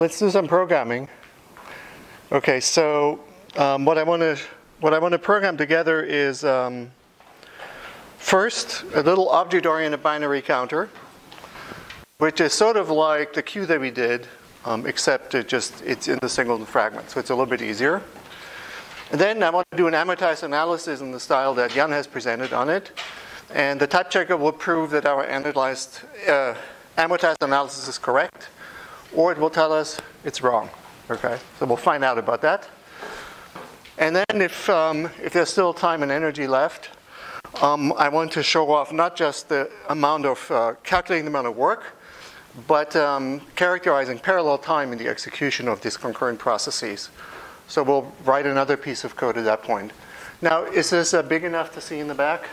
Let's do some programming. Okay, so what I want to program together is first a little object-oriented binary counter, which is sort of like the queue that we did, except it's in the singleton fragment, so it's a little bit easier. And then I want to do an amortized analysis in the style that Jan has presented on it, and the type checker will prove that our amortized analysis is correct, or it will tell us it's wrong, okay? So we'll find out about that. And then if there's still time and energy left, I want to show off not just the amount of, calculating the amount of work, but characterizing parallel time in the execution of these concurrent processes. So we'll write another piece of code at that point. Now, is this big enough to see in the back?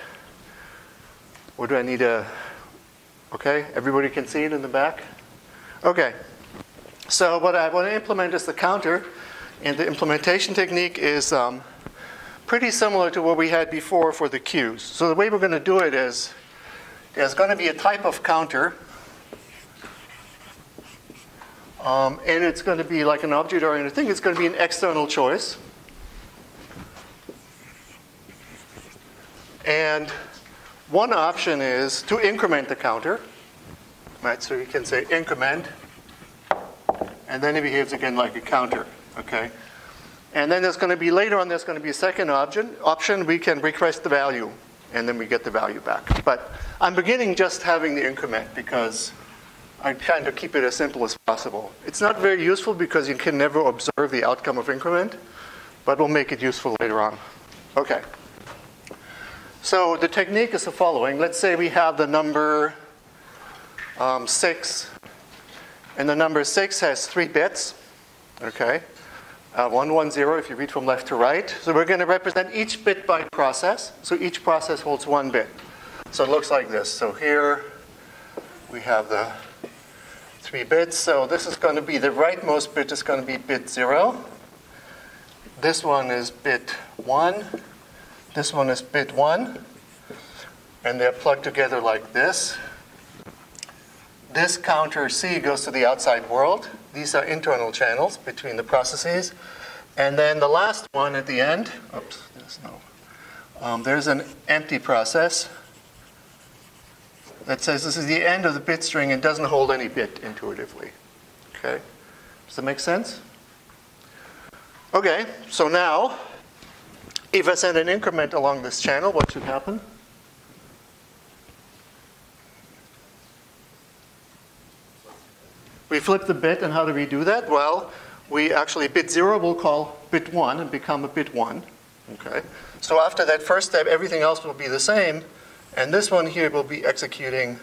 Or do I need a, okay, everybody can see it in the back? Okay. So what I want to implement is the counter, and the implementation technique is pretty similar to what we had before for the queues. So the way we're going to do it is there's going to be a type of counter, and it's going to be like an object-oriented thing. It's going to be an external choice, and one option is to increment the counter. Right, so you can say increment. And then it behaves again like a counter, okay? And then there's going to be, later on, there's going to be a second option. We can request the value, and then we get the value back. But I'm beginning just having the increment because I'm trying to keep it as simple as possible. It's not very useful because you can never observe the outcome of increment, but we'll make it useful later on. Okay. So the technique is the following. Let's say we have the number 6. And the number 6 has 3 bits, okay? 1, 1, 0 if you read from left to right. So we're going to represent each bit by process. So each process holds 1 bit. So it looks like this. So here we have the 3 bits. So this is going to be the rightmost bit is going to be bit 0. This one is bit 1. This one is bit 1. And they're plugged together like this. This counter C goes to the outside world. These are internal channels between the processes. And then the last one at the end, oops, there's no, there's an empty process that says this is the end of the bit string and doesn't hold any bit intuitively. Okay, does that make sense? Okay, so now, if I send an increment along this channel, what should happen? We flip the bit, and how do we do that? Well, we actually, bit 0 will call bit 1 and become a bit 1, okay? So after that first step, everything else will be the same, and this one here will be executing,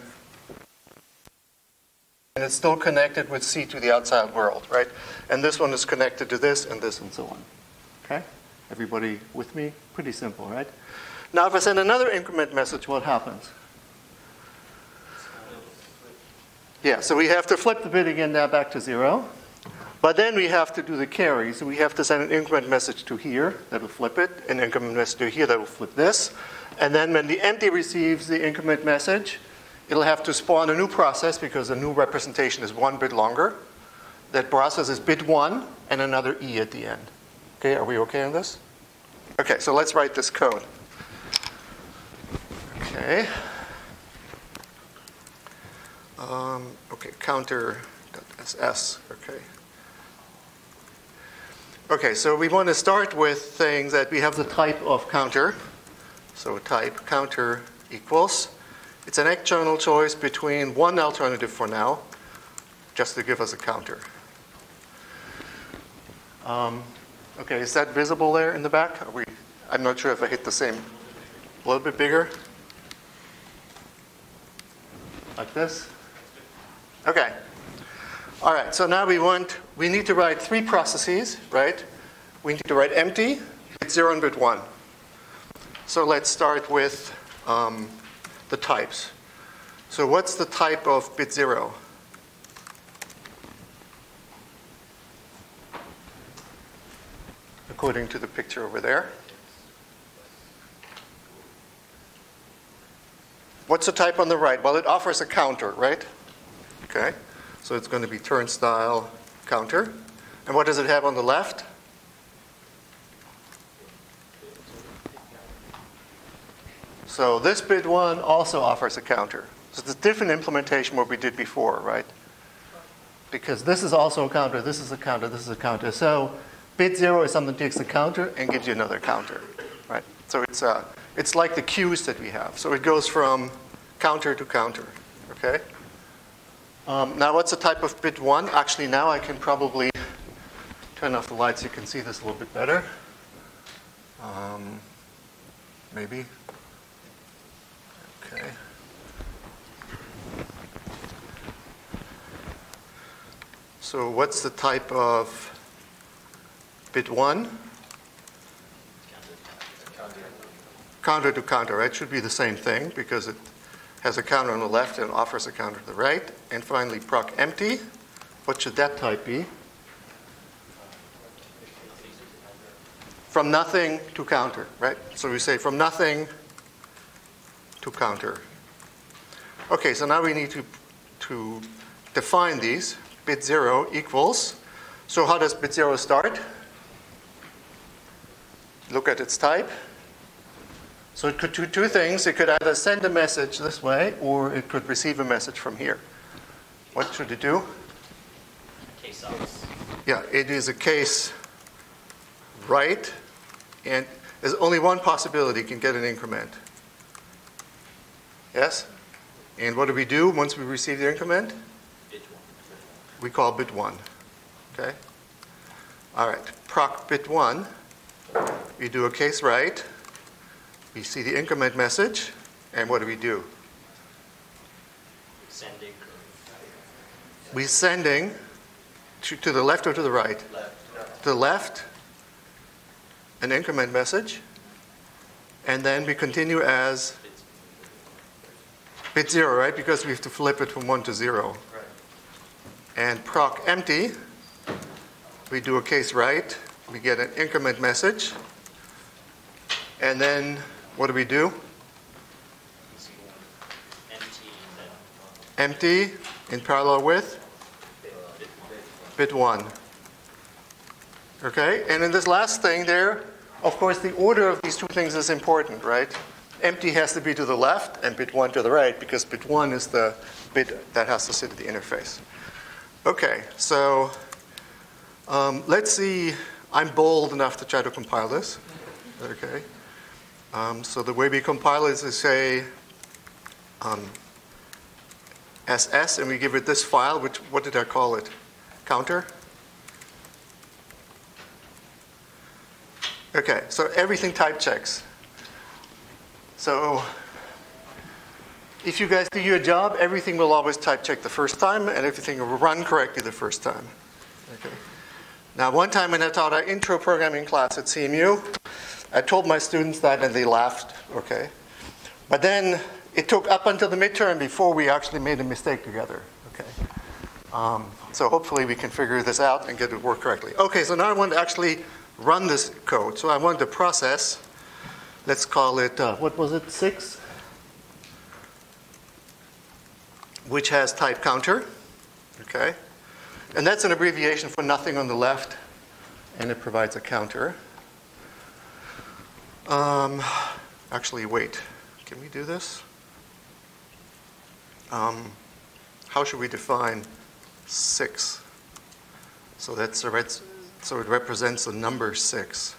and it's still connected with C to the outside world, right? And this one is connected to this and so on, okay? Everybody with me? Pretty simple, right? Now if I send another increment message, what happens? Yeah, so we have to flip the bit again now back to 0. But then we have to do the carry. So we have to send an increment message to here. That'll flip it. An increment message to here. That'll flip this. And then when the empty receives the increment message, it'll have to spawn a new process because the new representation is 1 bit longer. That process is bit 1 and another E at the end. Okay, are we okay on this? Okay, so let's write this code. Okay. Okay, counter.ss, okay. Okay, so we want to start with things that we have the type of counter. So type counter equals. It's an external choice between one alternative for now, just to give us a counter. Okay, is that visible there in the back? Are we, I'm not sure if I hit the same. A little bit bigger? Like this? Okay. All right, so now we need to write 3 processes, right? We need to write empty, bit 0 and bit 1. So let's start with the types. So what's the type of bit 0? According to the picture over there. What's the type on the right? Well, it offers a counter, right? Okay. So it's going to be turnstile counter. And what does it have on the left? So this bit 1 also offers a counter. So it's a different implementation what we did before, right? Because this is also a counter, this is a counter, this is a counter. So bit 0 is something that takes a counter and gives you another counter, right? So it's like the queues that we have. So it goes from counter to counter, okay? Now what's the type of bit 1? Actually, now I can probably turn off the lights so you can see this a little bit better. Maybe. Okay. So what's the type of bit 1? Counter to counter, right? Should be the same thing because it has a counter on the left and offers a counter to the right. And finally, proc empty. What should that type be? From nothing to counter, right? So we say from nothing to counter. Okay, so now we need to define these. Bit 0 equals. So how does bit 0 start? Look at its type. So it could do two things. It could either send a message this way, or it could receive a message from here. What should it do? Case else. Yeah, it is a case right, and there's only one possibility it can get an increment. Yes? And what do we do once we receive the increment? Bit 1. We call bit 1. Okay? All right, proc bit 1. We do a case right. We see the increment message, and what do? Sending. We're sending to the left or to the right? Left. To the left, an increment message, and then we continue as bit 0, right? Because we have to flip it from 1 to 0. Right. And proc empty, we do a case right, we get an increment message, and then what do we do? Empty in parallel with bit 1. Okay, and in this last thing there, of course, the order of these two things is important, right? Empty has to be to the left and bit 1 to the right because bit 1 is the bit that has to sit at the interface. Okay, so let's see. I'm bold enough to try to compile this. Okay. So the way we compile it is to say SS, and we give it this file, which, what did I call it? Counter? Okay, so everything type checks. So if you guys do your job, everything will always type check the first time, and everything will run correctly the first time. Okay. Now, one time when I taught our intro programming class at CMU, I told my students that, and they laughed, okay? But then it took up until the midterm before we actually made a mistake together, okay? So hopefully we can figure this out and get it to work correctly. Okay, so now I want to actually run this code. So I want to process, let's call it, what was it, 6? Which has type counter, okay? And that's an abbreviation for nothing on the left, and it provides a counter. Actually, wait. Can we do this? How should we define 6? So that's so it represents the number 6.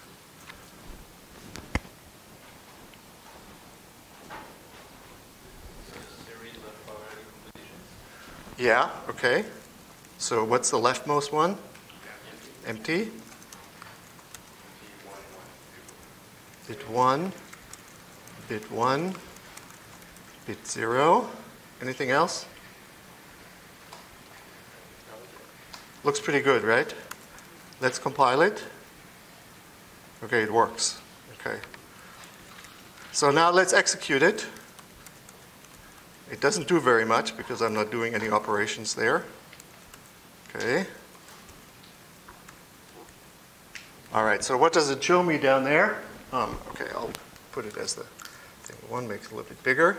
Yeah. Okay. So what's the leftmost one? Empty. Empty. Bit 1, bit 1, bit 0. Anything else? Looks pretty good, right? Let's compile it. Okay, it works. Okay. So now let's execute it. It doesn't do very much because I'm not doing any operations there. Okay. All right, so what does it show me down there? Okay, I'll put it as the thing 1, makes it a little bit bigger.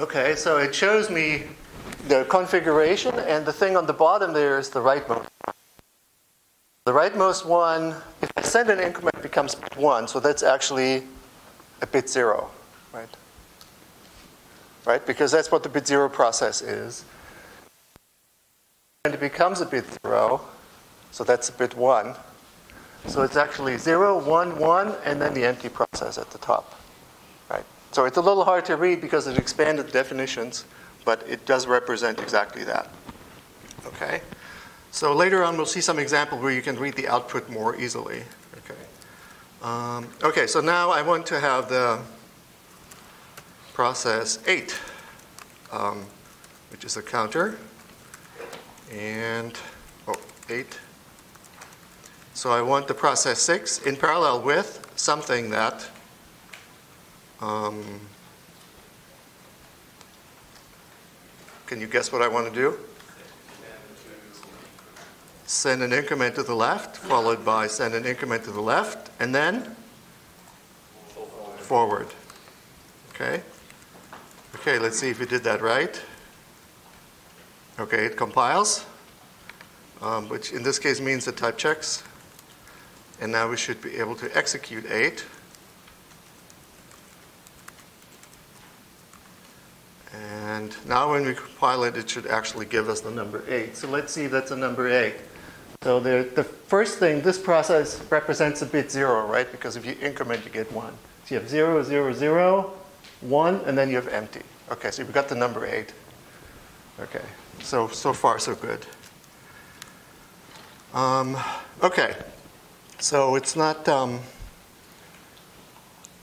Okay, so it shows me the configuration, and the thing on the bottom there is the rightmost. The rightmost one, if I send an increment, becomes 1, so that's actually a bit 0, right? Right, because that's what the bit 0 process is. And it becomes a bit 0, so that's a bit 1. So it's actually 0, 1, 1, and then the empty process at the top. Right? So it's a little hard to read because it expanded definitions, but it does represent exactly that. Okay? So later on we'll see some example where you can read the output more easily. Okay, okay, so now I want to have the process 8, which is a counter. And, 8. So I want the process 6 in parallel with something that can you guess what I want to do? Send an increment to the left, followed by send an increment to the left, and then forward. Okay. Okay, let's see if we did that right. Okay, it compiles, which in this case means it type checks. And now we should be able to execute 8. And now when we compile it, it should actually give us the number 8. So let's see if that's a number 8. So the first thing, this process represents a bit 0, right? Because if you increment, you get 1. So you have 0, 0, 0, 1, and then you have empty. Okay, so you've got the number 8. Okay, so far so good. Okay, so it's not,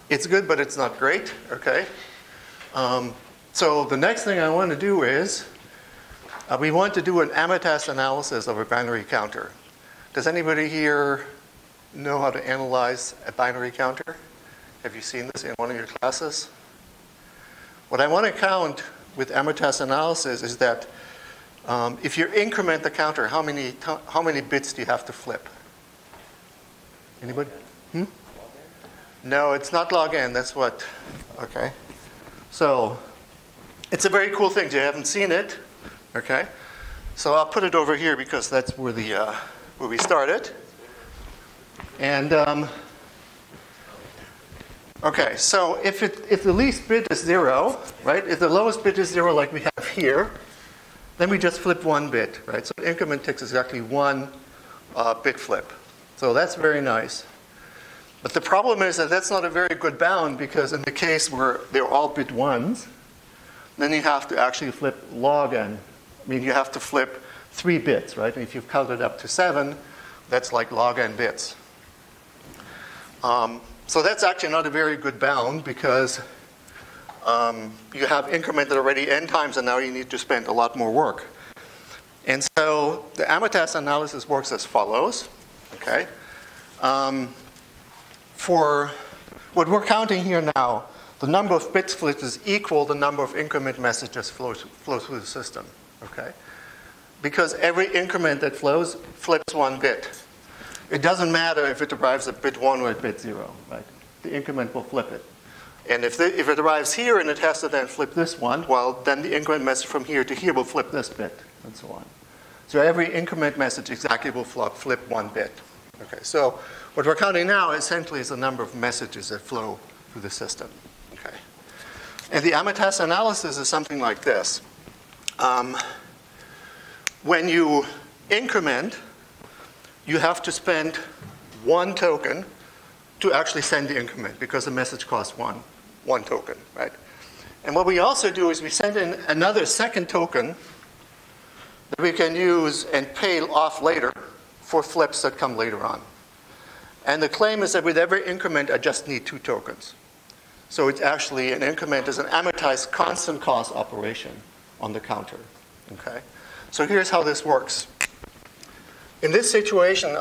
it's good, but it's not great, okay? So the next thing I want to do is, we want to do an ammetast analysis of a binary counter. Does anybody here know how to analyze a binary counter? Have you seen this in one of your classes? What I want to count with ammetast analysis is that if you increment the counter, how many bits do you have to flip? Anybody? Hmm? No, it's not log n. That's what. Okay. So it's a very cool thing. You haven't seen it, okay? So I'll put it over here because that's where the where we started. And okay, so if the least bit is 0, right? If the lowest bit is 0, like we have here, then we just flip 1 bit, right? So the increment takes exactly 1 bit flip. So that's very nice. But the problem is that that's not a very good bound because in the case where they're all bit ones, then you have to actually flip log n. I mean, you have to flip 3 bits, right? And if you've counted up to 7, that's like log n bits. So that's actually not a very good bound because you have incremented already n times, and now you need to spend a lot more work. And so the ammetast analysis works as follows, okay? For what we're counting here now, the number of bits flipped is equal the number of increment messages flow through the system, okay? Because every increment that flows flips 1 bit. It doesn't matter if it arrives at bit 1 or at bit 0, right? The increment will flip it. And if it arrives here and it has to then flip this one, well, then the increment message from here to here will flip this bit, and so on. So every increment message exactly will flip 1 bit. Okay, so what we're counting now essentially is the number of messages that flow through the system. Okay. And the ammetast analysis is something like this. When you increment, you have to spend 1 token to actually send the increment because the message costs one token, right? And what we also do is we send in another second token that we can use and pay off later for flips that come later on. And the claim is that with every increment, I just need 2 tokens. So it's actually an increment as an amortized constant cost operation on the counter, okay? So here's how this works. In this situation,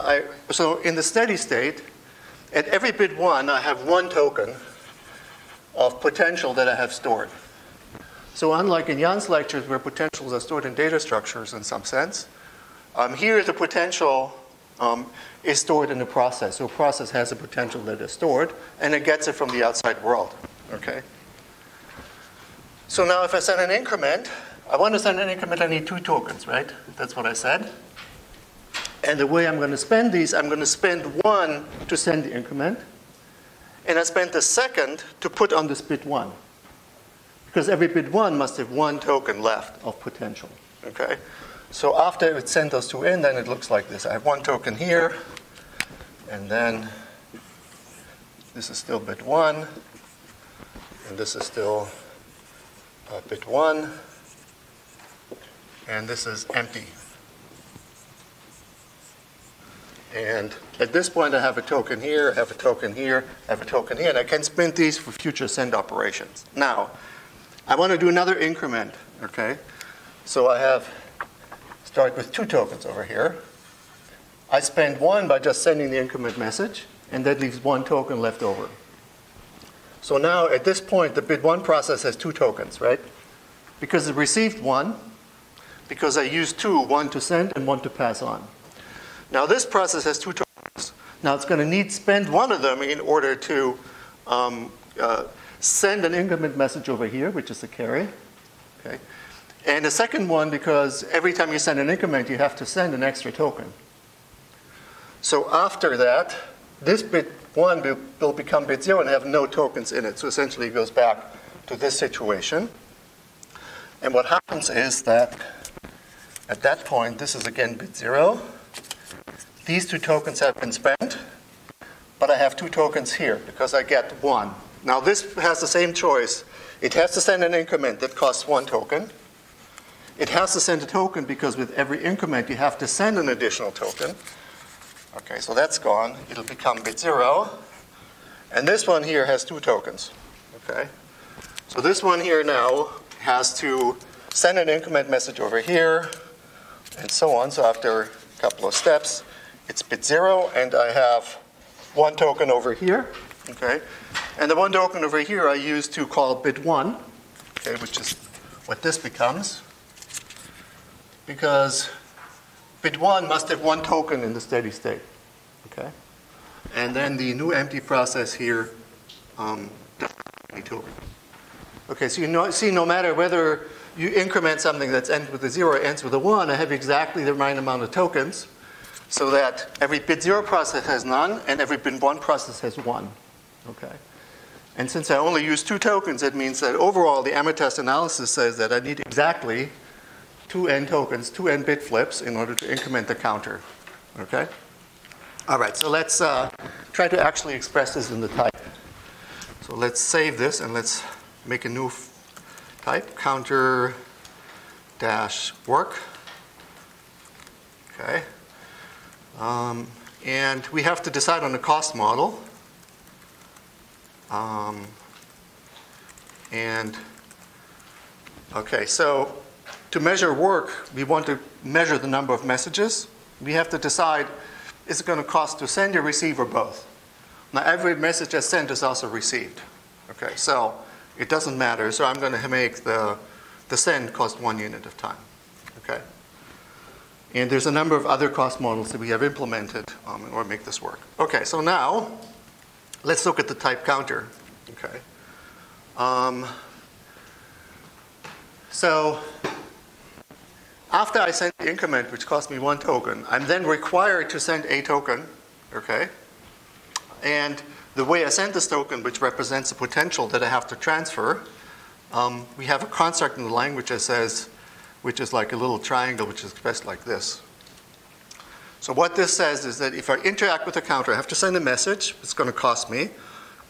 so in the steady state, at every bit 1, I have 1 token of potential that I have stored. So unlike in Jan's lectures where potentials are stored in data structures in some sense, here the potential is stored in the process. So a process has a potential that is stored, and it gets it from the outside world, okay? So now if I send an increment, I want to send an increment, I need 2 tokens, right? That's what I said. And the way I'm going to spend these, I'm going to spend one to send the increment, and I spend the second to put on this bit 1. Because every bit 1 must have 1 token left of potential. Okay. So after it sent those 2 in, then it looks like this. I have 1 token here, and then this is still bit 1, and this is still bit 1, and this is empty. And at this point, I have a token here, I have a token here, I have a token here, and I can spin these for future send operations. Now, I want to do another increment, okay? So I have, start with 2 tokens over here. I spend 1 by just sending the increment message, and that leaves 1 token left over. So now, at this point, the bit 1 process has 2 tokens, right? Because it received 1, because I used 2, 1 to send and 1 to pass on. Now this process has 2 tokens. Now it's going to need to spend 1 of them in order to send an increment message over here, which is the carry. Okay. And the second one, because every time you send an increment, you have to send an extra token. So after that, this bit 1 will become bit 0 and have no tokens in it. So essentially it goes back to this situation. And what happens is that at that point, this is again bit 0. These 2 tokens have been spent, but I have 2 tokens here because I get 1. Now this has the same choice. It has to send an increment that costs 1 token. It has to send a token because with every increment you have to send an additional token. Okay, so that's gone. It'll become bit 0. And this one here has 2 tokens. Okay, so this one here now has to send an increment message over here and so on. So after a couple of steps, it's bit 0, and I have 1 token over here, okay? And the 1 token over here I use to call bit 1, okay, which is what this becomes, because bit 1 must have 1 token in the steady state, okay? And then the new empty process here doesn't have any token. Okay, so you see no matter whether you increment something that ends with a 0 or ends with a 1, I have exactly the right amount of tokens, so that every bit 0 process has none, and every bit 1 process has 1. Okay. And since I only use 2 tokens, it means that overall the amortized analysis says that I need exactly 2n tokens, 2n bit flips in order to increment the counter. Okay. All right. So let's try to actually express this in the type. So let's save this and let's make a new type: counter dash work. Okay. And we have to decide on a cost model. Okay, so to measure work, we want to measure the number of messages. We have to decide, is it going to cost to send or receive or both? Now, every message I send is also received. Okay, so it doesn't matter. So I'm going to make the send cost 1 unit of time. Okay. And there's a number of other cost models that we have implemented in order to make this work. Okay, so now let's look at the type counter. Okay. So after I send the increment, which cost me 1 token, I'm then required to send a token. Okay. And the way I send this token, which represents the potential that I have to transfer, we have a construct in the language that says, which is like a little triangle, which is expressed like this. So what this says is that if I interact with the counter, I have to send a message. It's going to cost me.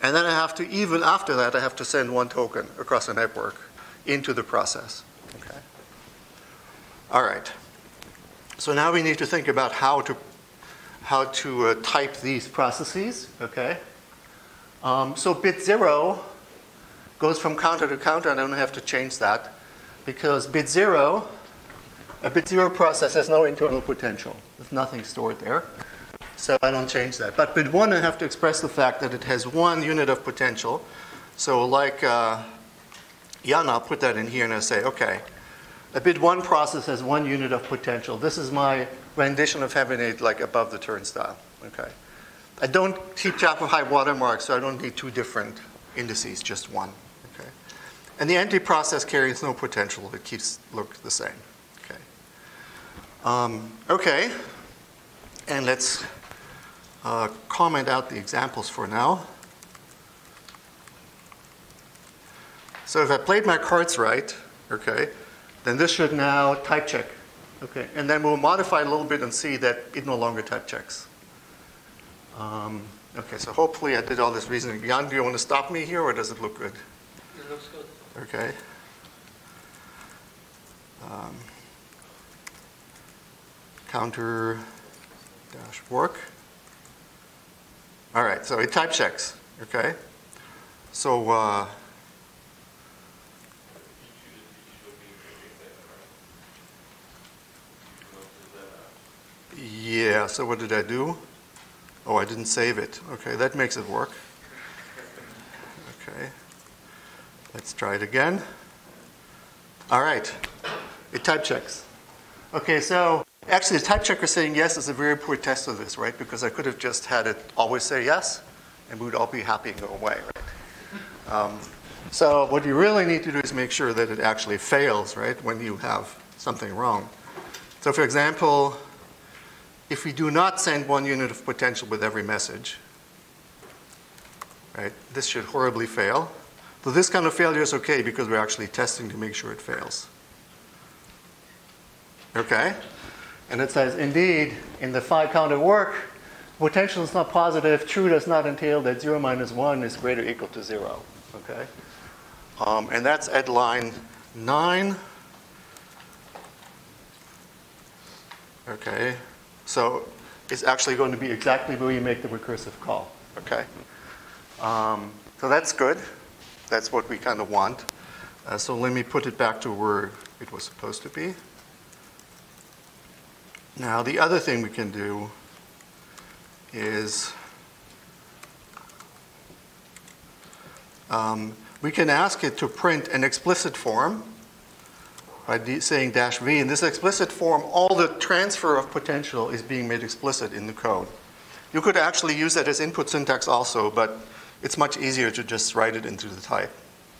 And then I have to, even after that, I have to send 1 token across the network into the process. Okay. All right. So now we need to think about how to type these processes. Okay. So bit 0 goes from counter to counter, and I don't have to change that, because a bit zero process has no internal potential. There's nothing stored there. So I don't change that. But bit 1, I have to express the fact that it has 1 unit of potential. So like Jan, I'll put that in here and I say, okay, a bit 1 process has 1 unit of potential. This is my rendition of having it like above the turnstile. Okay. I don't keep track of high watermarks, so I don't need 2 different indices, just 1. And the empty process carries no potential. It keeps looked the same. Okay. Okay. And let's comment out the examples for now. So if I played my cards right, okay, then this should now type check. Okay, and then we'll modify a little bit and see that it no longer type checks. Okay, so hopefully I did all this reasoning. Jan, do you want to stop me here, or does it look good? It looks good. Okay. Counter dash work. All right, so it type checks, okay? So, yeah, so what did I do? Oh, I didn't save it. Okay, that makes it work. Okay, let's try it again. All right, it type checks. Okay, so actually the type checker saying yes is a very poor test of this, right? Because I could have just had it always say yes, and we would all be happy and go away, right? So what you really need to do is make sure that it actually fails, right, when you have something wrong. So for example, if we do not send 1 unit of potential with every message, right, this should horribly fail. So this kind of failure is okay because we're actually testing to make sure it fails. Okay? And it says, indeed, in the 5 count of work, potential is not positive. True does not entail that 0 minus 1 is greater or equal to 0. Okay? And that's at line 9. Okay. So it's actually going to be exactly where you make the recursive call, okay? So that's good. That's what we kind of want. So let me put it back to where it was supposed to be. Now the other thing we can do is we can ask it to print an explicit form by saying dash V. In this explicit form, all the transfer of potential is being made explicit in the code. You could actually use that as input syntax also, but it's much easier to just write it into the type,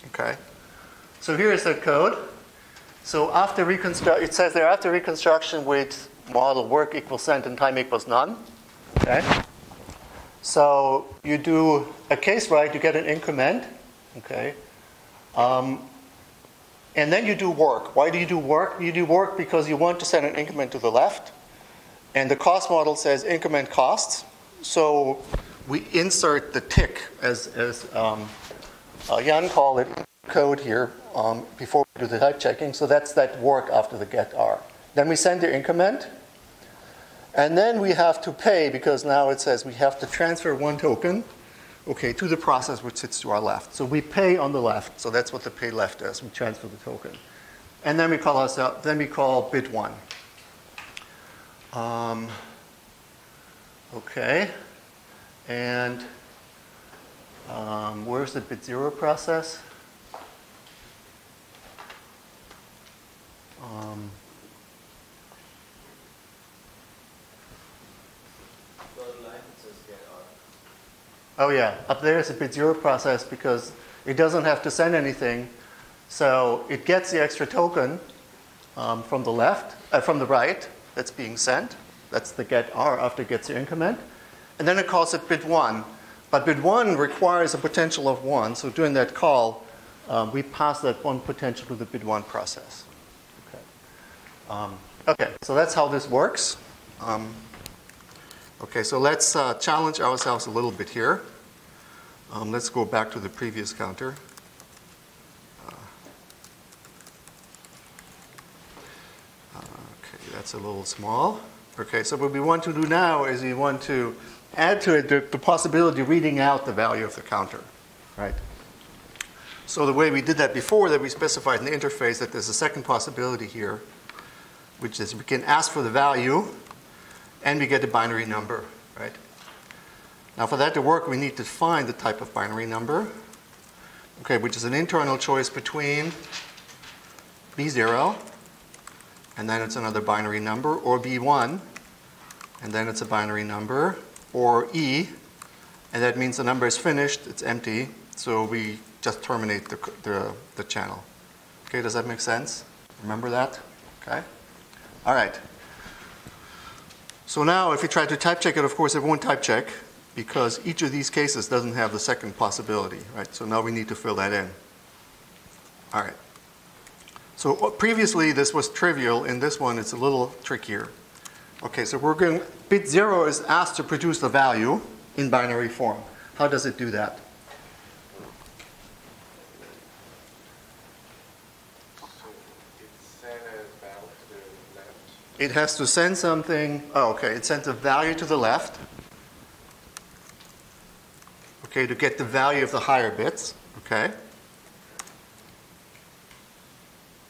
okay? So here is the code. So after reconstruction, it says there, after reconstruction with model work equals sent and time equals none, okay? So you do a case write, you get an increment, okay? And then you do work. Why do you do work? You do work because you want to send an increment to the left. And the cost model says increment costs. So we insert the tick, as Jan called it, code here before we do the type checking. So that's that work after the get R. Then we send the increment. And then we have to pay because now it says we have to transfer 1 token. Okay, to the process which sits to our left. So we pay on the left. So that's what the pay left is. We transfer the token. And then we call ourselves, then we call bid 1. Okay. And where's the bid 0 process? Oh yeah, up there is a bid 0 process because it doesn't have to send anything. So it gets the extra token from the left, from the right that's being sent. That's the get R after it gets the increment. And then it calls it bid 1. But bid 1 requires a potential of 1. So during that call, we pass that 1 potential to the bid 1 process. Okay, okay. So that's how this works. Okay, so let's challenge ourselves a little bit here. Let's go back to the previous counter. Okay, that's a little small. Okay, so what we want to do now is we want to add to it the possibility of reading out the value of the counter, right? So the way we did that before, that we specified in the interface that there's a second possibility here, which is we can ask for the value, and we get a binary number, right? Now for that to work, we need to find the type of binary number, okay, which is an internal choice between B0, and then it's another binary number, or B1, and then it's a binary number, or E, and that means the number is finished, it's empty, so we just terminate the channel. Okay, does that make sense? Remember that? Okay. All right. So now if you try to type check it, of course it won't type check because each of these cases doesn't have the second possibility, right? So now we need to fill that in. All right. So previously this was trivial. In this one it's a little trickier. Okay, so we're going, bit 0 is asked to produce a value in binary form. How does it do that? It has to send something. Oh, okay. It sends a value to the left. Okay, to get the value of the higher bits. Okay.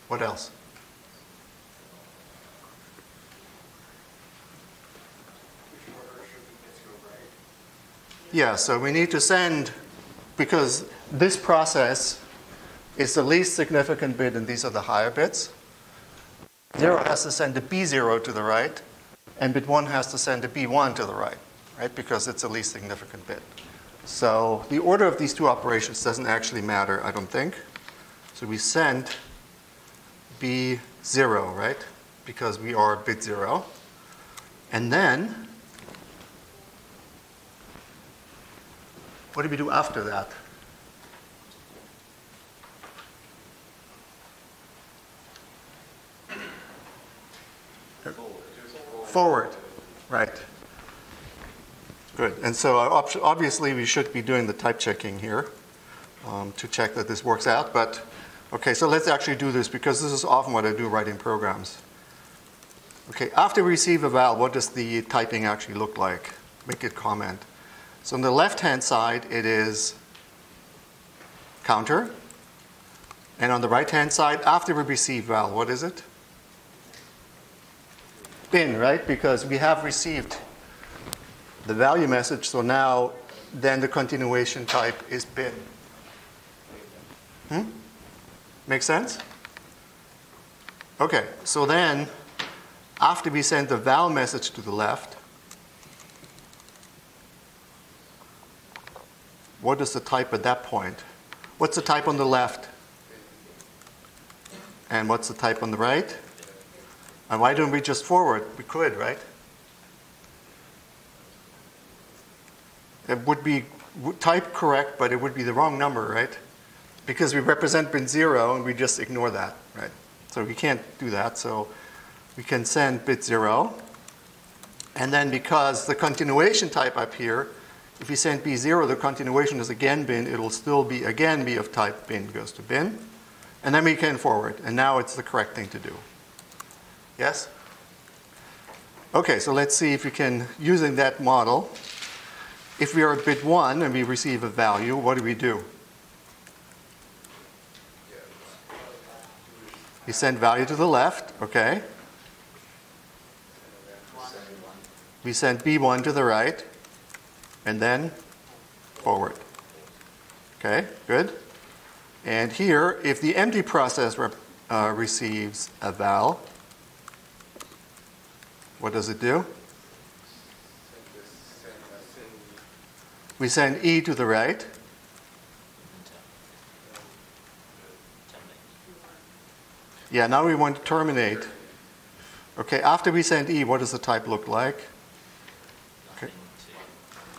What else? Yeah, so we need to send, because this process is the least significant bit and these are the higher bits. 0 has to send a B0 to the right, and bit 1 has to send a B1 to the right, right? Because it's the least significant bit. So the order of these two operations doesn't actually matter, I don't think. So we send B0, right? Because we are bit 0. And then, what do we do after that? Forward, right. Good. And so obviously we should be doing the type checking here to check that this works out. But okay, so let's actually do this because this is often what I do writing programs. Okay, after we receive a val, what does the typing actually look like? Make it comment. So on the left-hand side, it is counter. And on the right-hand side, after we receive val, what is it? Bin, right? Because we have received the value message, so now then the continuation type is bin. Hmm? Make sense? Okay, so then after we send the val message to the left, what is the type at that point? What's the type on the left? And what's the type on the right? And why don't we just forward? We could, right? It would be type correct, but it would be the wrong number, right? Because we represent bin 0 and we just ignore that, right? So we can't do that. So we can send bit 0. And then because the continuation type up here, if we send B0, the continuation is again bin. It will still be, again, be of type bin goes to bin. And then we can forward. And now it's the correct thing to do. Yes? Okay, so let's see if we can, using that model, if we are at bit 1 and we receive a value, what do we do? We send value to the left, okay. We send B1 to the right. And then forward. Okay, good. And here, if the empty process receives a val, what does it do? We send E to the right. Yeah, now we want to terminate. Okay, after we send E, what does the type look like?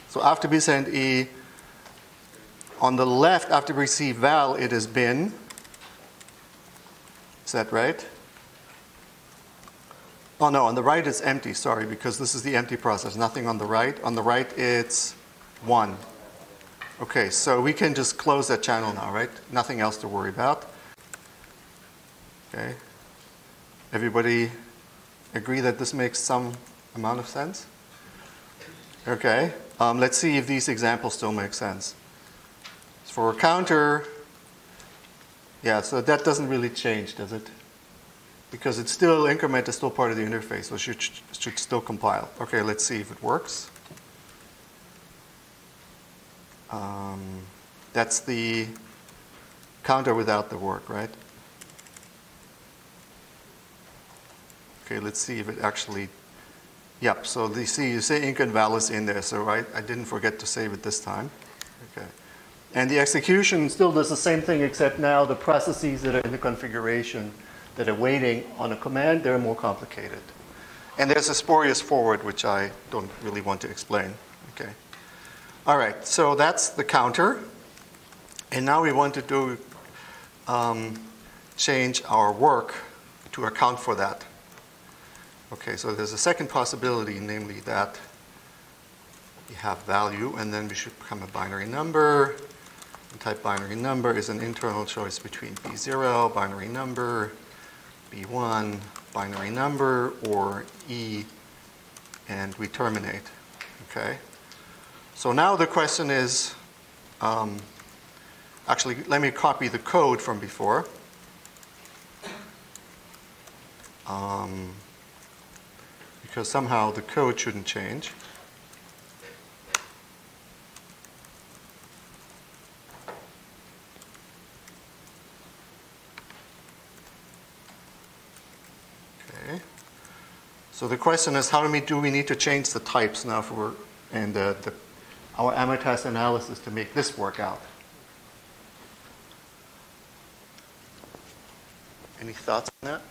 So after we send E, on the left, after we receive val, it is bin. Is that right? Oh, no, on the right it's empty, sorry, because this is the empty process. Nothing on the right. On the right, it's 1. OK, so we can just close that channel now, right? Nothing else to worry about. OK. Everybody agree that this makes some amount of sense? OK. Let's see if these examples still make sense. For a counter, yeah, so that doesn't really change, does it? Because it's still, increment is still part of the interface, so it should still compile. Okay, let's see if it works. That's the counter without the work, right? Okay, let's see if it actually. Yep, so you see, you say inc and val is in there, so I didn't forget to save it this time. Okay, And the execution still does the same thing, except now the processes that are in the configuration that are waiting on a command, they're more complicated. And there's a spurious forward, which I don't really want to explain. Okay. All right, so that's the counter. And now we want to do, change our work to account for that. Okay, so there's a second possibility, namely that we have value, and then we should become a binary number. The type binary number is an internal choice between B0, binary number, B1, binary number, or E, and we terminate. Okay. So now the question is, actually, let me copy the code from before. Because somehow the code shouldn't change. Okay. So the question is, how do we need to change the types now for and our amortized analysis to make this work out? Any thoughts on that?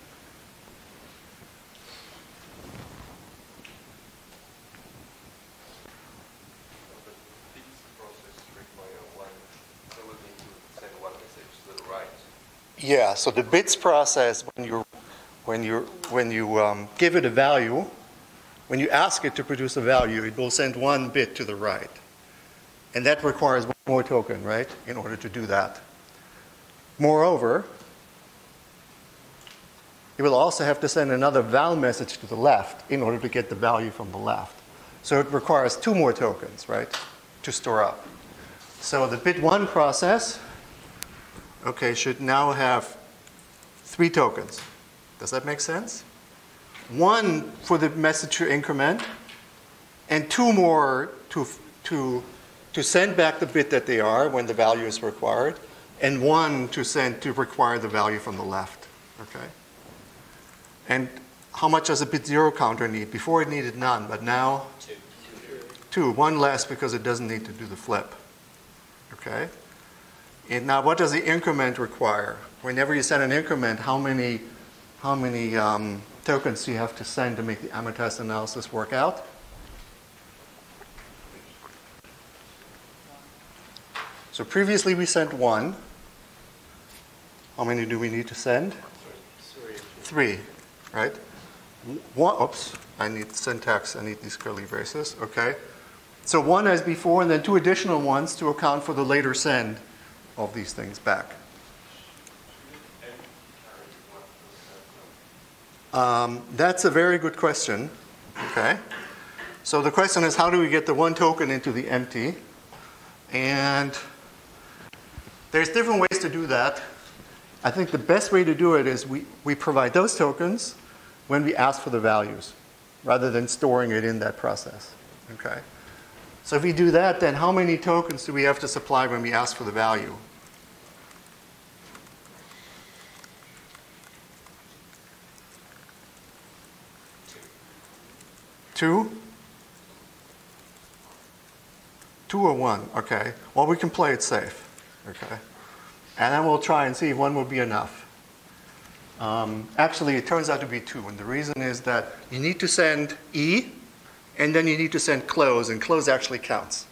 Yeah, so the bits process, when you give it a value, when you ask it to produce a value, it will send one bit to the right. And that requires one more token, right, in order to do that. Moreover, it will also have to send another val message to the left in order to get the value from the left. So it requires two more tokens, right, to store up. So the bit one process, okay, should now have three tokens. Does that make sense? One for the message to increment, and two more to send back the bit that they are when the value is required, and one to require the value from the left. Okay. And how much does a bit zero counter need? Before it needed none, but now two, one less because it doesn't need to do the flip. Okay. And now, what does the increment require? Whenever you send an increment, how many tokens do you have to send to make the amortized analysis work out? So previously we sent one. How many do we need to send? Three, right? One, oops, I need syntax. I need these curly braces. Okay. So one as before, and then two additional ones to account for the later send of these things back. That's a very good question. Okay. So the question is, how do we get the one token into the empty? And there's different ways to do that. I think the best way to do it is we provide those tokens when we ask for the values, rather than storing it in that process. Okay. So if we do that, then how many tokens do we have to supply when we ask for the value? Two? Two or one, okay. Well, we can play it safe, okay. And then we'll try and see if one will be enough. Actually, it turns out to be two, and the reason is that you need to send E, and then you need to send close, and close actually counts.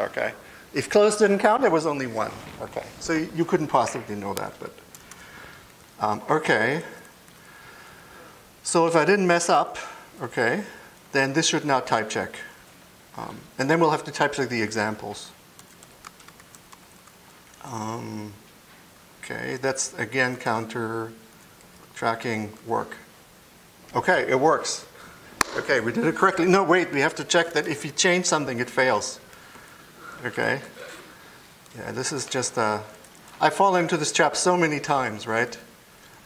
Okay. If close didn't count, there was only one. Okay. So you couldn't possibly know that, but okay. So if I didn't mess up, okay, then this should now type check, and then we'll have to type check the examples. Okay, that's again counter tracking work. Okay, it works. Okay, we did it correctly. No, wait, we have to check that if you change something, it fails. Okay. Yeah, this is just, I fall into this trap so many times, right?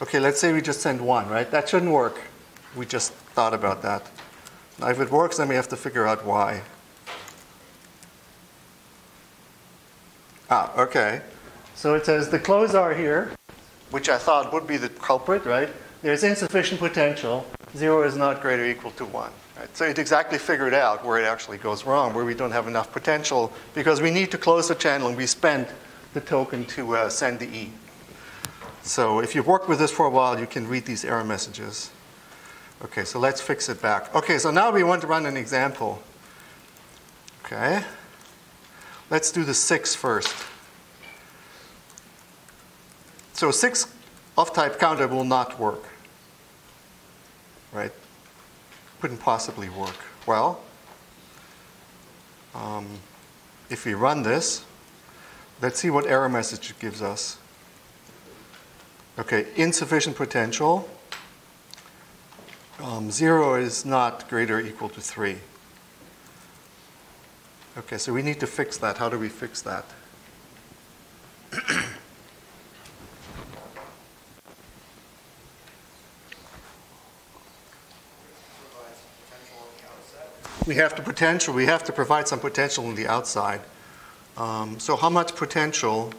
Okay, let's say we just send one, right? That shouldn't work. We just thought about that. Now, if it works, then we have to figure out why. Ah, okay. So it says the close are here, which I thought would be the culprit, right? There's insufficient potential. 0 is not greater or equal to 1. Right? So it exactly figured out where it actually goes wrong, where we don't have enough potential, because we need to close the channel and we spend the token to send the E. So if you've worked with this for a while, you can read these error messages. Okay, so let's fix it back. Okay, so now we want to run an example. Okay, let's do the 6 first. So 6 of type counter will not work, right? Couldn't possibly work. Well, if we run this, let's see what error message it gives us. Okay, insufficient potential. 0 is not greater or equal to 3. Okay, so we need to fix that. How do we fix that? We have to provide some potential on the outside. So how much potential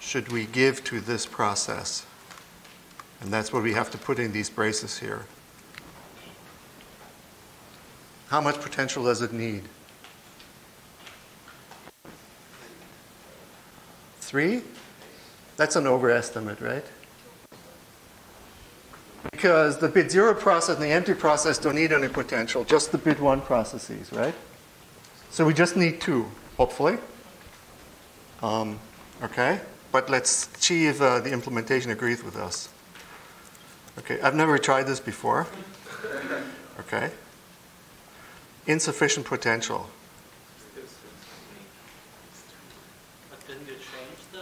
should we give to this process? And that's what we have to put in these braces here. How much potential does it need? 3? That's an overestimate, right? Because the bit 0 process and the empty process don't need any potential, just the bit 1 processes, right? So we just need 2, hopefully. Okay, but let's see if the implementation agrees with us. Okay, I've never tried this before. Okay. Insufficient potential. But didn't you change the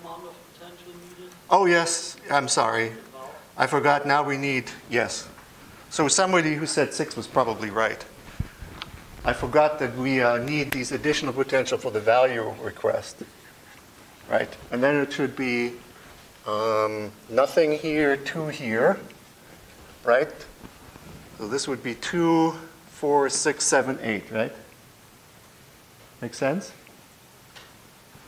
amount of potential needed? Oh, yes. I'm sorry. I forgot. Now we need, yes. So somebody who said 6 was probably right. I forgot that we need these additional potential for the value request. Right? And then it should be nothing here, 2 here. Right? So this would be 2... 4, 6, 7, 8, right? Make sense?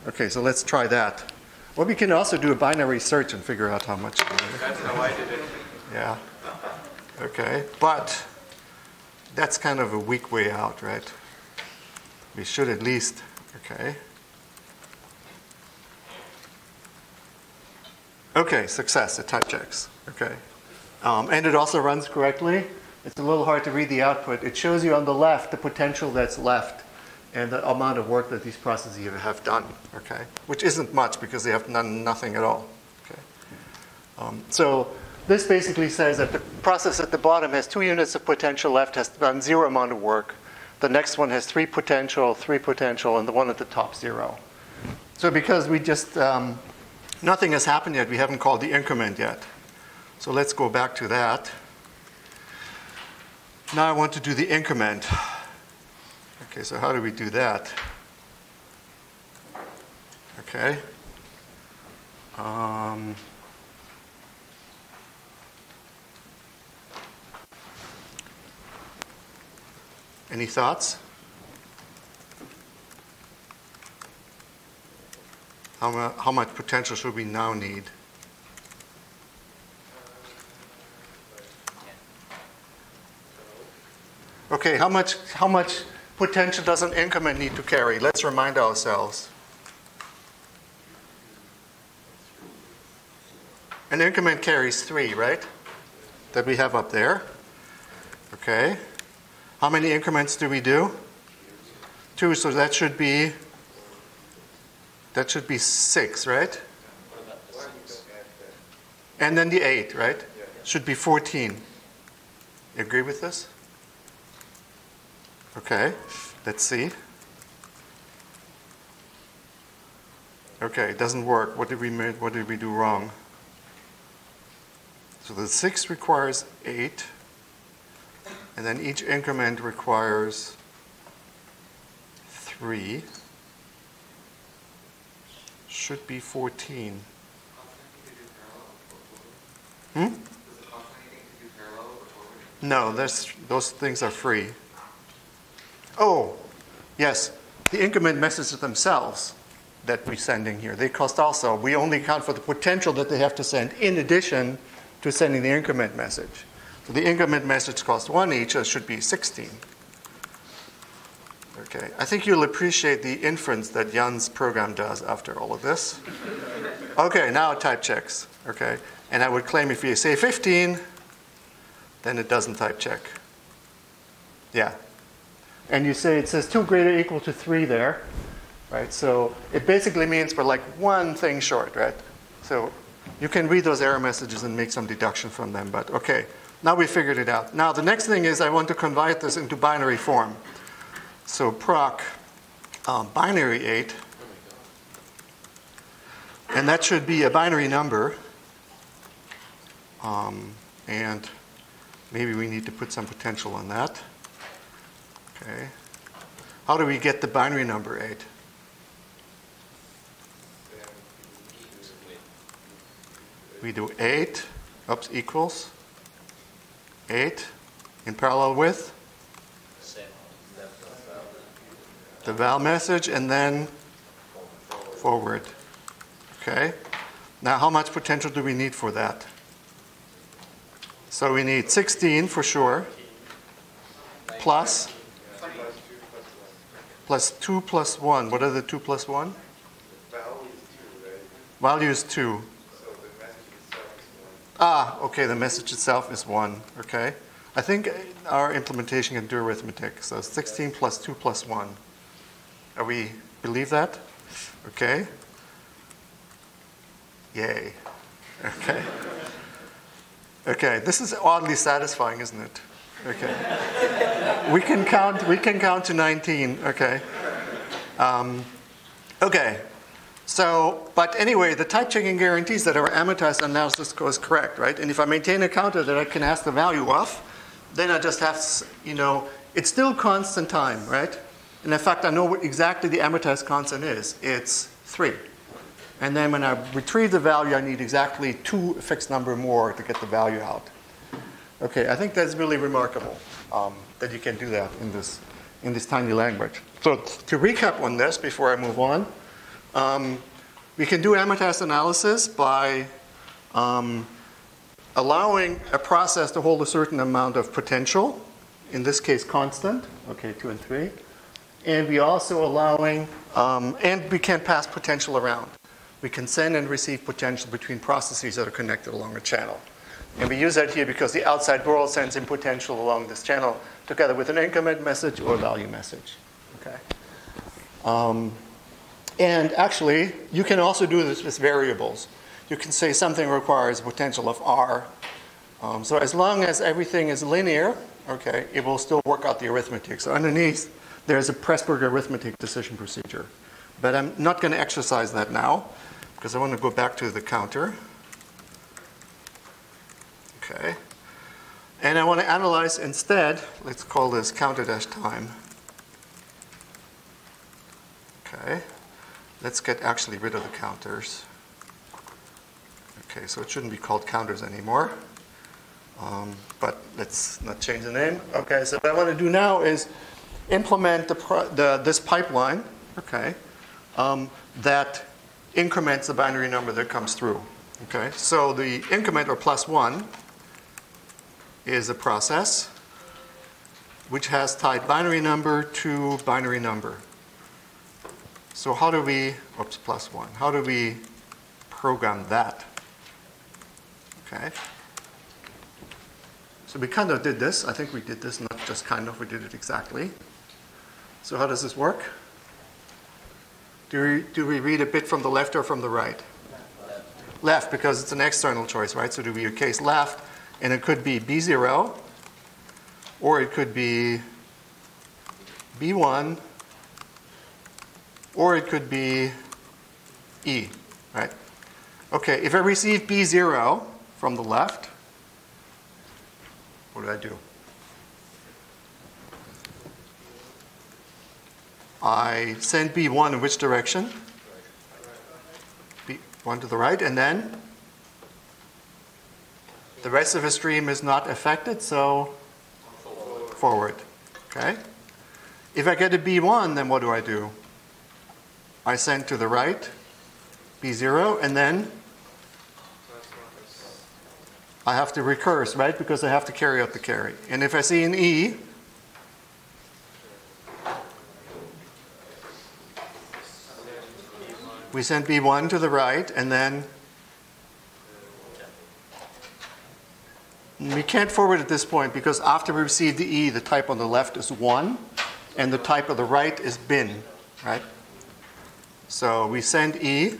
Okay, so let's try that. Well, we can also do a binary search and figure out how much. That's how I did it. Yeah. Okay, but that's kind of a weak way out, right? We should at least, okay. Okay, success, it type checks. Okay. And it also runs correctly. It's a little hard to read the output. It shows you on the left the potential that's left and the amount of work that these processes have done, okay? Which isn't much because they have done nothing at all, okay? So this basically says that the process at the bottom has 2 units of potential left, has done 0 amount of work. The next one has 3 potential, 3 potential, and the one at the top 0. So because we just, nothing has happened yet, we haven't called the increment yet. So let's go back to that. Now I want to do the increment. Okay, so how do we do that? Okay. Any thoughts? How much potential should we now need? Okay, how much potential does an increment need to carry? Let's remind ourselves. An increment carries 3, right? That we have up there. Okay. How many increments do we do? 2, so that should be 6, right? And then the 8, right? Should be 14. You agree with this? Okay, let's see. Okay, it doesn't work. What did we do wrong? So the 6 requires 8, and then each increment requires 3. Should be 14. Hmm? No, those things are free. Oh, yes, the increment messages themselves that we're sending here, they cost also. We only account for the potential that they have to send in addition to sending the increment message. So the increment message cost 1 each, so it should be 16. Okay, I think you'll appreciate the inference that Jan's program does after all of this. Okay, now type checks, okay? And I would claim if you say 15, then it doesn't type check. Yeah. And you say it says 2 greater or equal to 3 there, right? So it basically means we're like one thing short, right? So you can read those error messages and make some deduction from them, but okay. Now we figured it out. Now the next thing is I want to convert this into binary form. So proc binary 8, and that should be a binary number. And maybe we need to put some potential on that. Okay. How do we get the binary number 8? We do 8, oops, equals 8 in parallel with the val message and then forward. Okay. Now how much potential do we need for that? So we need 16 for sure, plus 2 plus 1. What are the 2 plus 1? Value is 2, right? Value is 2. So the message itself is 1. Ah, okay, the message itself is 1, okay. I think our implementation can do arithmetic. So 16 plus 2 plus 1. Are we believe that? Okay. Yay. Okay. Okay, this is oddly satisfying, isn't it? Okay. We can count to 19, okay. Okay. So, but anyway, the type checking guarantees that our amortized analysis goes correct, right? And if I maintain a counter that I can ask the value of, then I just have, you know, it's still constant time, right? And in fact, I know what exactly the amortized constant is. It's 3. And then when I retrieve the value, I need exactly 2 fixed number more to get the value out. Okay, I think that's really remarkable that you can do that in this tiny language. So to recap on this before I move on, we can do amortized analysis by allowing a process to hold a certain amount of potential, in this case constant, okay, 2 and 3. And we also allowing, and we can pass potential around. We can send and receive potential between processes that are connected along a channel. And we use that here because the outside world sends in potential along this channel together with an increment message or value message. Okay. And actually, you can also do this with variables. You can say something requires a potential of R. So as long as everything is linear, okay, it will still work out the arithmetic. So underneath, there's a Presburger arithmetic decision procedure. But I'm not going to exercise that now because I want to go back to the counter. Okay. And I want to analyze instead, let's call this counter-time. Okay. Let's get actually rid of the counters. Okay, so it shouldn't be called counters anymore. But let's not change the name. Okay, so what I want to do now is implement this pipeline, okay, that increments the binary number that comes through. Okay, so the increment or +1 is a process which has tied binary number to binary number. So how do we, oops, +1, how do we program that? Okay. So we kind of did this. I think we did this, not just kind of, we did it exactly. So how does this work? Do we read a bit from the left or from the right? Left, because it's an external choice, right? So do we case left, and it could be B0, or it could be B1, or it could be E, right? Okay, if I receive B0 from the left, what do I do? I send B1 in which direction? B1 to the right, and then the rest of the stream is not affected, so forward. Okay. If I get a B1, then what do? I send to the right, B0, and then I have to recurse, right? Because I have to carry out the carry. And if I see an E, we send B1 to the right, and then we can't forward at this point because after we receive the E, the type on the left is 1, and the type on the right is bin, right? So we send E,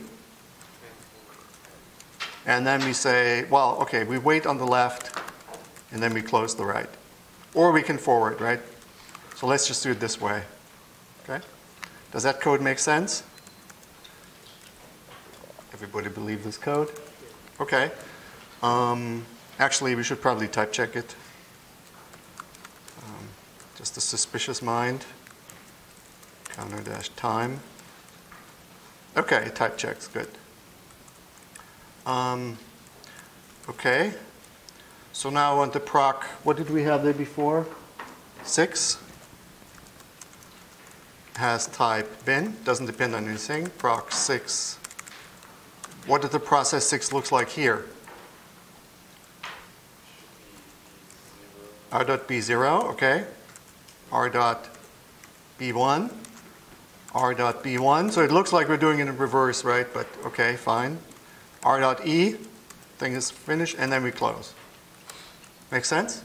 and then we say, well, okay, we wait on the left, and then we close the right. Or we can forward, right? So let's just do it this way, okay? Does that code make sense? Everybody believe this code? Okay. Actually, we should probably type check it. Just a suspicious mind. Counter-time. Okay, type checks, good. Okay. So now on the proc, what did we have there before? 6 has type bin, doesn't depend on anything. Proc 6. What did the process 6 looks like here? R.B0, okay. R.B1, R.B1. So it looks like we're doing it in reverse, right? But okay, fine. R.E, thing is finished, and then we close. Make sense?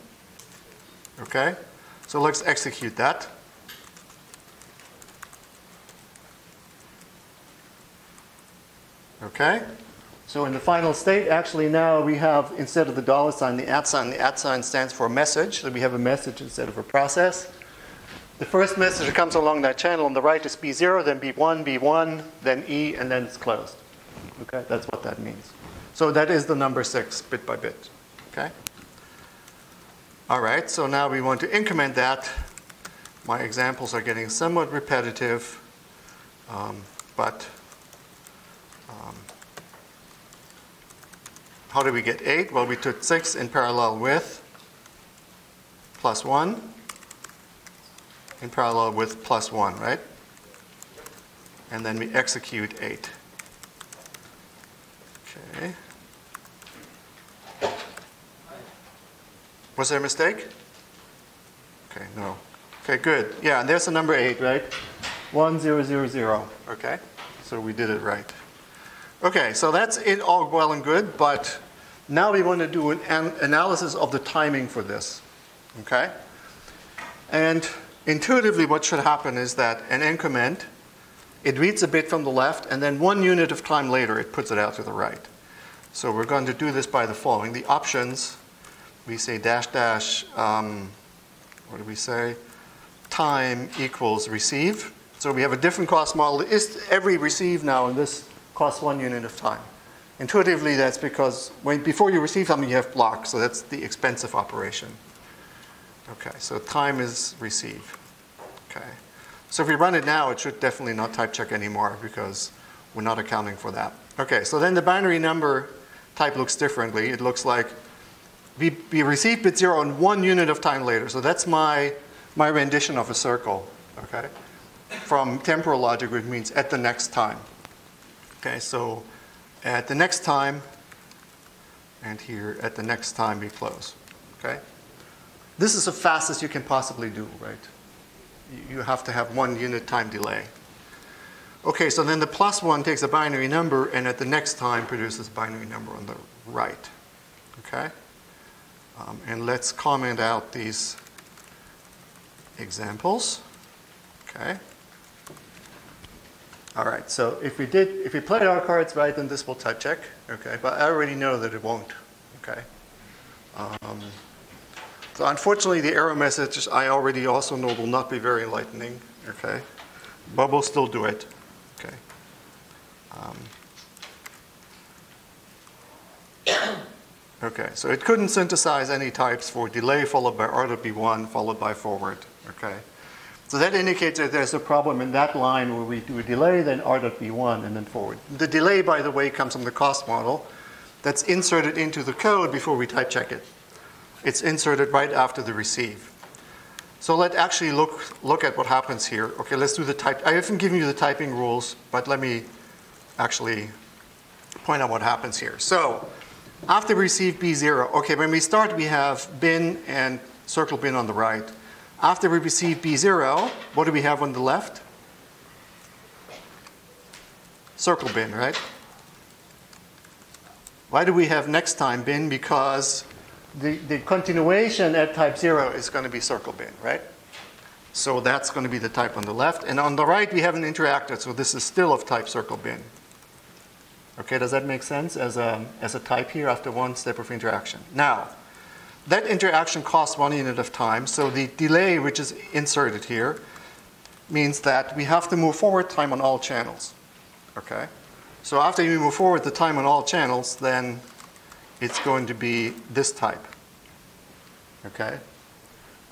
Okay. So let's execute that. Okay, so in the final state, actually now we have, instead of the dollar sign, the at sign. The at sign stands for a message, so we have a message instead of a process. The first message that comes along that channel on the right is B0, then B1, then E, and then it's closed. Okay, that's what that means. So that is the number 6, bit by bit, okay? All right, so now we want to increment that. My examples are getting somewhat repetitive, but... how do we get 8? Well, we took 6 in parallel with +1 in parallel with +1, right? And then we execute 8. Okay. Was there a mistake? Okay, no. Okay, good. Yeah, and there's the number 8, right? 1000. Okay, so we did it right. Okay, so that's it, all well and good, but now we want to do an analysis of the timing for this, okay? And intuitively what should happen is that an increment, it reads a bit from the left, and then 1 unit of time later it puts it out to the right. So we're going to do this by the following. The options, we say what do we say? Time equals receive. So we have a different cost model. Is every receive now in this costs 1 unit of time. Intuitively, that's because before you receive something, you have blocks, so that's the expensive operation. Okay, so time is receive. Okay, so if we run it now, it should definitely not type check anymore because we're not accounting for that. Okay, so then the binary number type looks differently. It looks like we receive bit 0 and 1 unit of time later. So that's my rendition of a circle. Okay, from temporal logic, which means at the next time. Okay, so at the next time, and here at the next time we close, okay? This is the fastest you can possibly do, right? You have to have 1 unit time delay. Okay, so then the +1 takes a binary number and at the next time produces a binary number on the right, okay? And let's comment out these examples, okay? All right, so if we played our cards right, then this will type check, okay? But I already know that it won't, okay? So unfortunately, the error message I already also know will not be very enlightening, okay? But we'll still do it, okay? Okay, so it couldn't synthesize any types for delay followed by R.B1 followed by forward, okay? So that indicates that there's a problem in that line where we do a delay, then R.B1, and then forward. The delay, by the way, comes from the cost model that's inserted into the code before we type check it. It's inserted right after the receive. So let's actually look at what happens here. Okay, let's do the type. I haven't given you the typing rules, but let me actually point out what happens here. So After we receive B0, okay, when we start, we have bin and circle bin on the right. After we receive B0, what do we have on the left? Circle bin, right? Why do we have next time bin? Because the continuation at type 0 is going to be circle bin, right? So that's going to be the type on the left. And on the right, we haven't interacted, so this is still of type circle bin. Okay, does that make sense as a type here after one step of interaction? Now, that interaction costs 1 unit of time, so the delay which is inserted here means that we have to move forward time on all channels. Okay? So after you move forward the time on all channels, then it's going to be this type. Okay?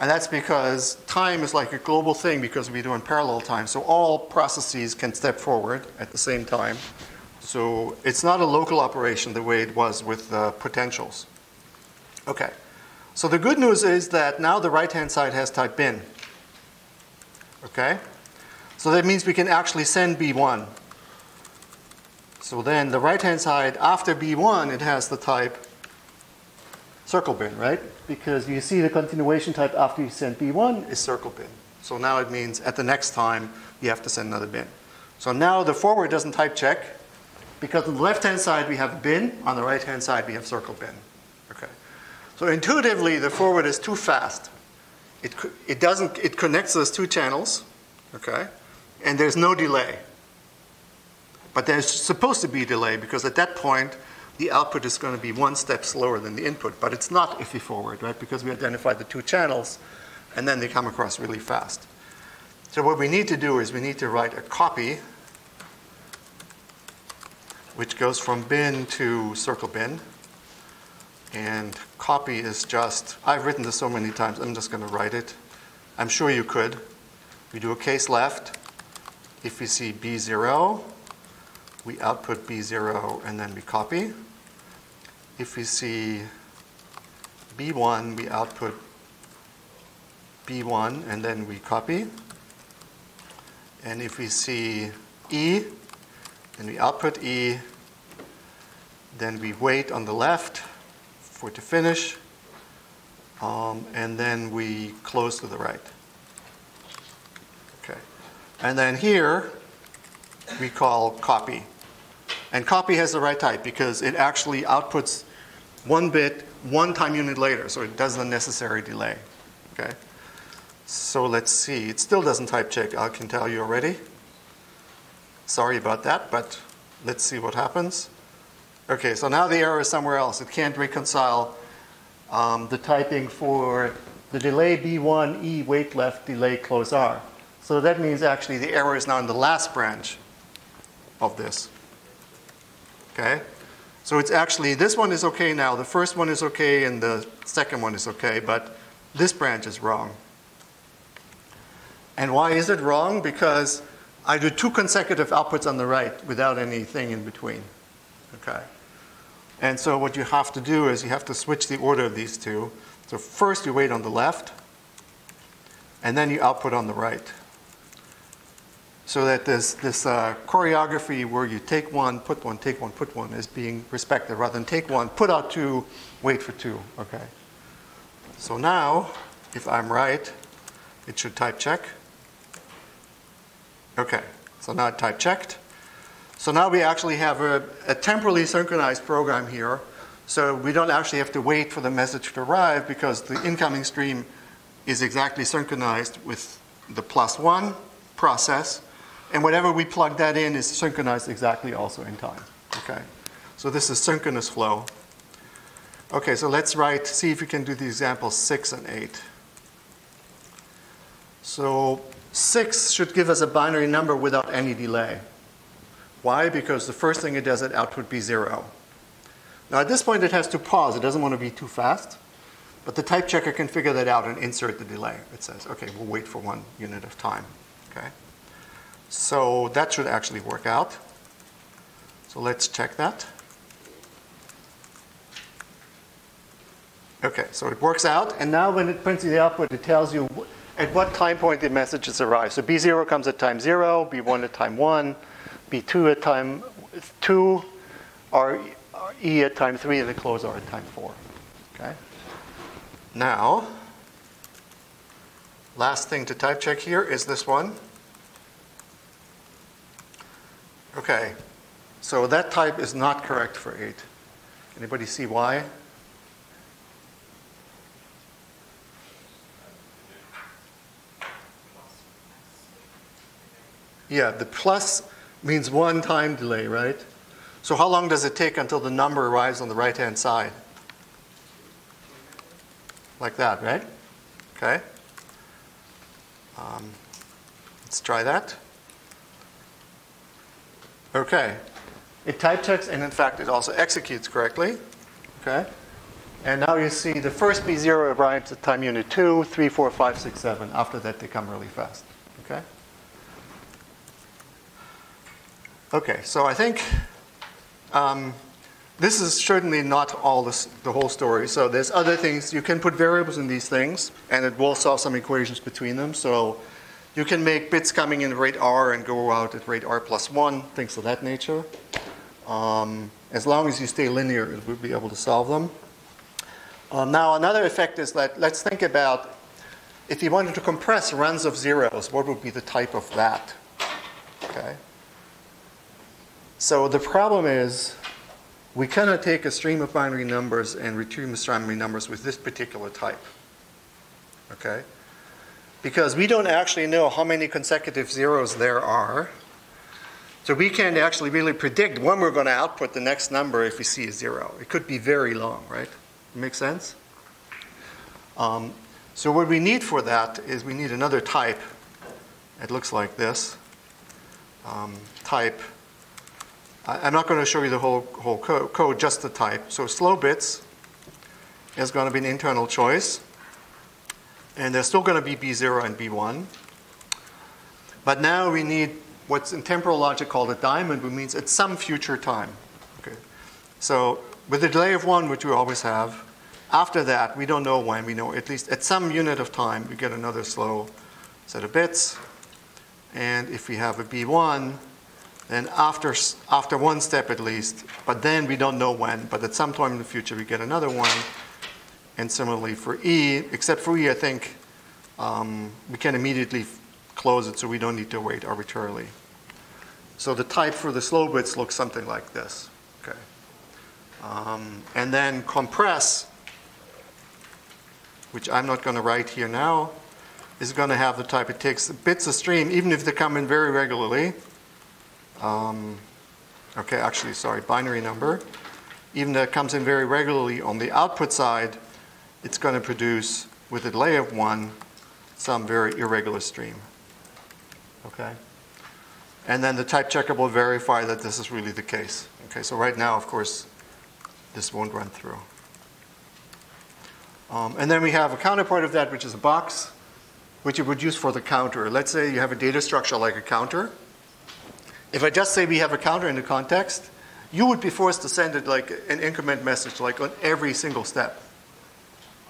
And that's because time is like a global thing because we're doing parallel time. So all processes can step forward at the same time. So it's not a local operation the way it was with potentials. Okay. So the good news is that now the right-hand side has type bin. Okay? So that means we can actually send B1. So then the right-hand side, after B1, it has the type circle bin, right? Because you see the continuation type after you send B1 is circle bin. So now it means at the next time, you have to send another bin. So now the forward doesn't type check, because on the left-hand side, we have bin. On the right-hand side, we have circle bin. Okay. So intuitively, the forward is too fast. It connects those two channels, okay? And there's no delay. But there's supposed to be a delay because at that point, the output is going to be 1 step slower than the input. But it's not iffy forward, right? Because we identified the two channels, and then they come across really fast. So what we need to do is we need to write a copy, which goes from bin to circle bin. And copy is just, I've written this so many times, I'm just going to write it. I'm sure you could. We do a case left. If we see B0, we output B0 and then we copy. If we see B1, we output B1 and then we copy. And if we see E, then we output E. Then we wait on the left for it to finish. And then we close to the right. Okay. And then here, we call copy. And copy has the right type because it actually outputs 1 bit 1 time unit later, so it does the necessary delay. Okay. So let's see. It still doesn't type check, I can tell you already. Sorry about that, but let's see what happens. Okay, so now the error is somewhere else. It can't reconcile the typing for the delay B1, E, wait left, delay, close R. So that means actually the error is now in the last branch of this. Okay? So it's actually, this one is okay now, the first one is okay, and the second one is okay, but this branch is wrong. And why is it wrong? Because I do 2 consecutive outputs on the right without anything in between. Okay? And so what you have to do is you have to switch the order of these two. So first you wait on the left, and then you output on the right. So that this choreography where you take 1, put 1, take 1, put 1 is being respected rather than take 1, put out 2, wait for 2. Okay. So now, if I'm right, it should type check. Okay, so now it type checked. So now we actually have a temporally synchronized program here. So we don't actually have to wait for the message to arrive because the incoming stream is exactly synchronized with the +1 process. And whatever we plug that in is synchronized exactly also in time. Okay, so this is synchronous flow. Okay, so let's write, see if we can do the examples 6 and 8. So 6 should give us a binary number without any delay. Why? Because the first thing it does at output B0. Now at this point it has to pause. It doesn't want to be too fast. But the type checker can figure that out and insert the delay. It says, okay, we'll wait for 1 unit of time. Okay. So that should actually work out. So let's check that. Okay, so it works out. And now when it prints the output, it tells you at what time point the messages arrive. So B0 comes at time 0, B1 at time 1, B2 at time 2, or E at time 3 and the closed R at time 4. Okay. Now, last thing to type check here is this one. Okay, so that type is not correct for 8. Anybody see why? Yeah, the plus means one time delay, right? So how long does it take until the number arrives on the right-hand side? Like that, right? Okay. Let's try that. Okay. It type checks, and in fact, it also executes correctly. Okay. And now you see the first B0 arrives at time unit 2, 3, 4, 5, 6, 7. After that, they come really fast. Okay. Okay, so I think this is certainly not all the whole story. So there's other things. You can put variables in these things, and it will solve some equations between them. So you can make bits coming in at rate r and go out at rate r plus 1, things of that nature. As long as you stay linear, it will be able to solve them. Now, another effect is that let's think about if you wanted to compress runs of zeros, what would be the type of that? Okay. So the problem is we cannot take a stream of binary numbers and retrieve binary numbers with this particular type, okay? Because we don't actually know how many consecutive zeros there are. So we can't actually really predict when we're going to output the next number if we see a zero. It could be very long, right? Make sense? So what we need for that is we need another type. It looks like this type. I'm not going to show you the whole code, just the type. So slow bits is going to be an internal choice. And there's still going to be B0 and B1. But now we need what's in temporal logic called a diamond, which means at some future time. Okay. So with a delay of 1, which we always have, after that, we don't know when. We know at least at some unit of time, we get another slow set of bits. And if we have a B1, then after one step at least, but then we don't know when, but at some time in the future we get another one. And similarly for E, except for E, I think we can immediately close it so we don't need to wait arbitrarily. So the type for the slow bits looks something like this. Okay. And then compress, which I'm not going to write here now, is going to have the type it takes bits a stream, even if they come in very regularly. Okay, actually, sorry, binary number. Even though it comes in very regularly on the output side, it's going to produce, with a delay of 1, some very irregular stream. Okay? And then the type checker will verify that this is really the case. Okay, so right now, of course, this won't run through. And then we have a counterpart of that, which is a box, which you would use for the counter. Let's say you have a data structure like a counter. If I just say we have a counter in the context, you would be forced to send it like an increment message like on every single step,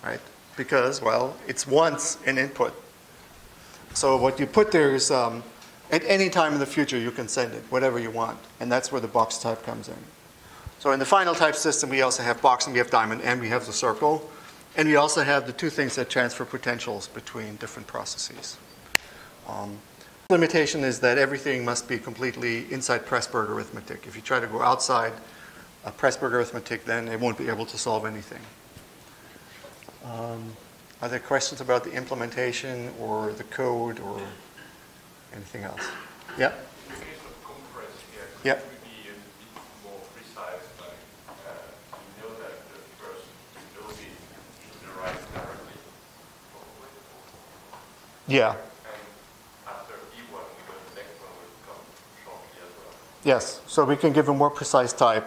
right? Because, well, it's once an input. So what you put there is at any time in the future, you can send it, whatever you want. And that's where the box type comes in. So in the final type system, we also have box and we have diamond and we have the circle. And we also have the two things that transfer potentials between different processes. Limitation is that everything must be completely inside Presburger arithmetic. If you try to go outside Presburger arithmetic, then it won't be able to solve anything. Are there questions about the implementation or the code or anything else? Yeah? In the case of compress here, could yeah. We be a bit more precise? Like, you know that the first node should arrive directly. Yeah. Yes, so we can give a more precise type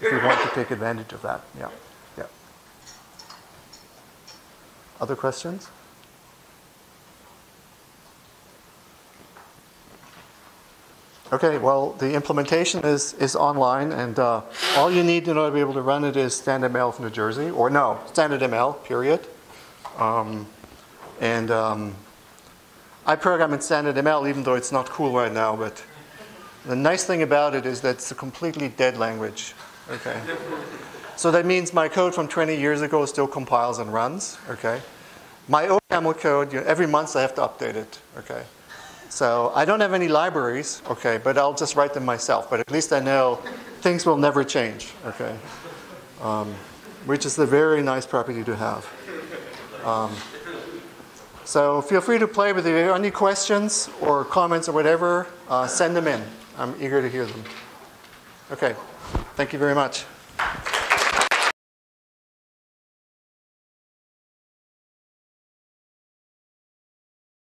if we want to take advantage of that. Yeah, yeah. Other questions? Okay, well, the implementation is online, and all you need in order to be able to run it is Standard ML of New Jersey, or no, Standard ML, period. I program in Standard ML, even though it's not cool right now, but the nice thing about it is that it's a completely dead language. Okay. So that means my code from 20 years ago still compiles and runs. Okay. My OCaml code, you know, every month I have to update it. Okay. So I don't have any libraries. Okay. But I'll just write them myself. But at least I know things will never change. Okay. Which is a very nice property to have. So feel free to play with it. If you have any questions or comments or whatever, send them in. I'm eager to hear them. Okay. Thank you very much.